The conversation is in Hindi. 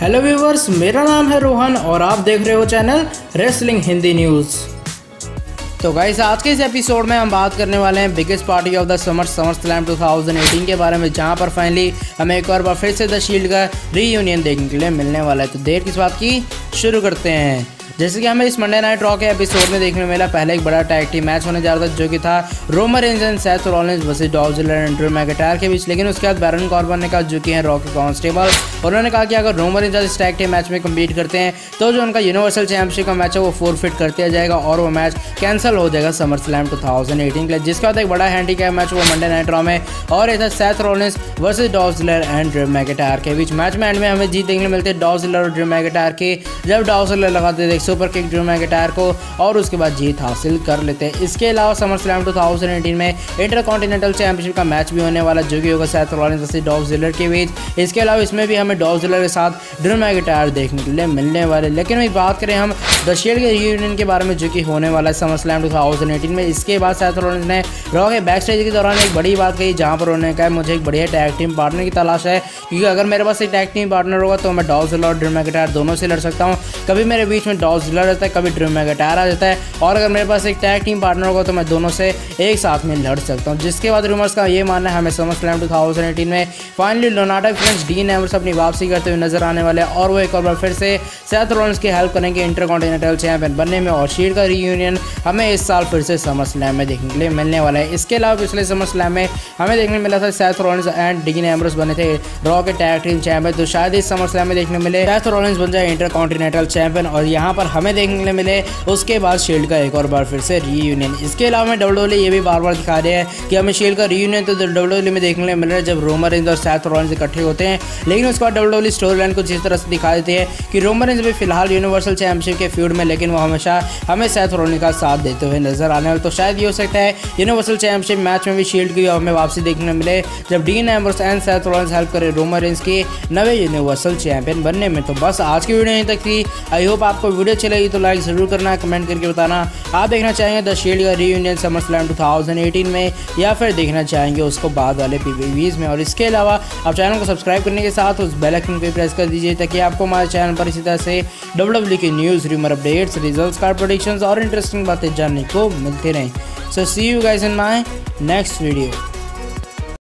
हेलो व्यूवर्स, मेरा नाम है रोहन और आप देख रहे हो चैनल रेसलिंग हिंदी न्यूज़। तो गाइस, आज के इस एपिसोड में हम बात करने वाले हैं biggest party of the summer slam 2018 के बारे में, जहां पर फाइनली हमें एक और बार फिर से द शील्ड का रीयूनियन देखने के लिए मिलने वाला है। तो देर किस बात की, शुरू करते हैं। जैसे कि हमें इस मंडे नाइट रॉ के एपिसोड में देखने मिला, पहले एक बड़ा टैग टीम मैच होने जा रहा था जो कि था Roman Reigns and Seth Rollins versus Dolph Ziggler and Drew McIntyre के बीच। लेकिन उसके बाद बैरन कॉर्बन ने कहा, जो कि हैं रॉ के कॉन्स्टेबल, उन्होंने कहा कि अगर रोमन रेंज इस टैग टीम मैच में कम्पीट करते हैं तो जो उनका यूनिवर्सल चैंपियनशिप का मैच है वो फोरफिट कर दिया जाएगा और वो मैच कैंसिल हो जाएगा समर स्लैम 2018 के लिए। जिसके बाद एक बड़ा हैंडीकैप मैच वो मंडे नाइट रॉ में और ऐसा Seth Rollins versus Dolph Ziggler and Drew McIntyre के बीच। मैच में एंड में हमें जीत देखने मिलती है डॉल्फ जिगलर और ड्रू मैकेंटायर की, जब डॉल्फ जिगलर लगाते थे सुपर किक ड्रू मैकेंटायर को और उसके बाद जीत हासिल कर लेते हैं। इसके अलावा समर स्लैम 2018 में इंटरकॉन्टिनेंटल चैंपियनशिप का मैच भी होने वाला जो कि होगा Seth Rollins versus Dolph Ziggler के बीच। इसके अलावा इसमें भी हमें डॉल्फ जिगलर के साथ ड्रू मैकेंटायर देखने के लिए मिलने वाले। लेकिन वही बात करें हम द शील्ड के रीयूनियन के बारे में जो कि होने वाला है समर स्लैम 2018 में। इसके बाद सेथ रॉलिन्स ने रॉ के बैक स्टेज के दौरान एक बड़ी बात कही, जहाँ पर उन्होंने कहा, मुझे एक बढ़िया टैग टीम पार्टनर की तलाश है, क्योंकि अगर मेरे पास एक टैग टीम पार्टनर होगा तो मैं डॉल्फ जिगलर और ड्रू मैकेंटायर दोनों से लड़ सकता हूँ। कभी मेरे बीच में डॉल्फ जिगलर रहता है, कभी ड्रू मैकेंटायर आ जाता है, और अगर मेरे पास एक टैग टीम पार्टनर होगा तो मैं दोनों से एक साथ में लड़ सकता हूँ। जिसके बाद रूमर्स का ये मानना है हमें समरस्लैम 2018 में finally lunatic fringe Dean Ambrose अपनी वापसी करते हुए नजर आने वाले और वो एक और बार फिर से सेथ रॉलिन्स की हेल्प करेंगे इंटरकॉन्टिनेंटल चैंपियन बनने में, और शील्ड का रीयूनियन हमें इस साल फिर से समरस्लैम में देखने के लिए मिलने वाला है। इसके अलावा पिछले समरस्लैम में हमें देखने मिला था Seth Rollins and Dean Ambrose बने थे रॉ के टैग टीम चैंपियन, तो शायद इस समरस्लैम में देखने मिले सेथ रॉलिन्स बन जाए इंटरकॉन्टिनेंटल चैंपियन और यहाँ पर हमें देखने के लिए मिले उसके बाद शील्ड का एक और बार फिर से रीयूनियन। इसके अलावा हमें डब्ल्यूडब्ल्यूई ये भी बार बार दिखा रहे हैं कि हमें शील्ड का रीयूनियन तो डब्ल्यूडब्ल्यूई में देखने के लिए मिल रहा है जब रोमन रेंज और सेथ रॉलिन्स इकट्ठे होते हैं। लेकिन उसके बाद डब्ल्यूडब्ल्यूई स्टोरी लाइन कुछ इस तरह से दिखा देती है कि रोमन रेंज भी फिलहाल यूनिवर्सल चैंपियनशिप के फ्यूड में, लेकिन वो हमेशा हमें सेथ रॉलिन्स का साथ देते हुए नजर आने वाले। तो शायद ये हो सकता है यूनिवर्सल चैंपियनशिप मैच में भी शील्ड की हमें वापसी देखने मिले जब Dean Ambrose and Seth Rollins help करे रोमन रेंज के नए यूनिवर्सल चैंपियन बनने में। तो बस आज की वीडियो यहीं तक थी। आई होप आपको वीडियो अच्छी लगी तो लाइक जरूर करना, कमेंट करके बताना आप देखना चाहेंगे द शील्ड का रीयूनियन समर स्लैम 2018 में या फिर देखना चाहेंगे उसको बाद वाले पीवीवीज में। और इसके अलावा आप चैनल को सब्सक्राइब करने के साथ उस बेल आइकन पर प्रेस कर दीजिए ताकि आपको हमारे चैनल पर इसी तरह से डब्ल्यूडब्ल्यूई की news, rumour updates, results, card predictions और इंटरेस्टिंग बातें जानने को मिलती रहें। So see you guys in my next video.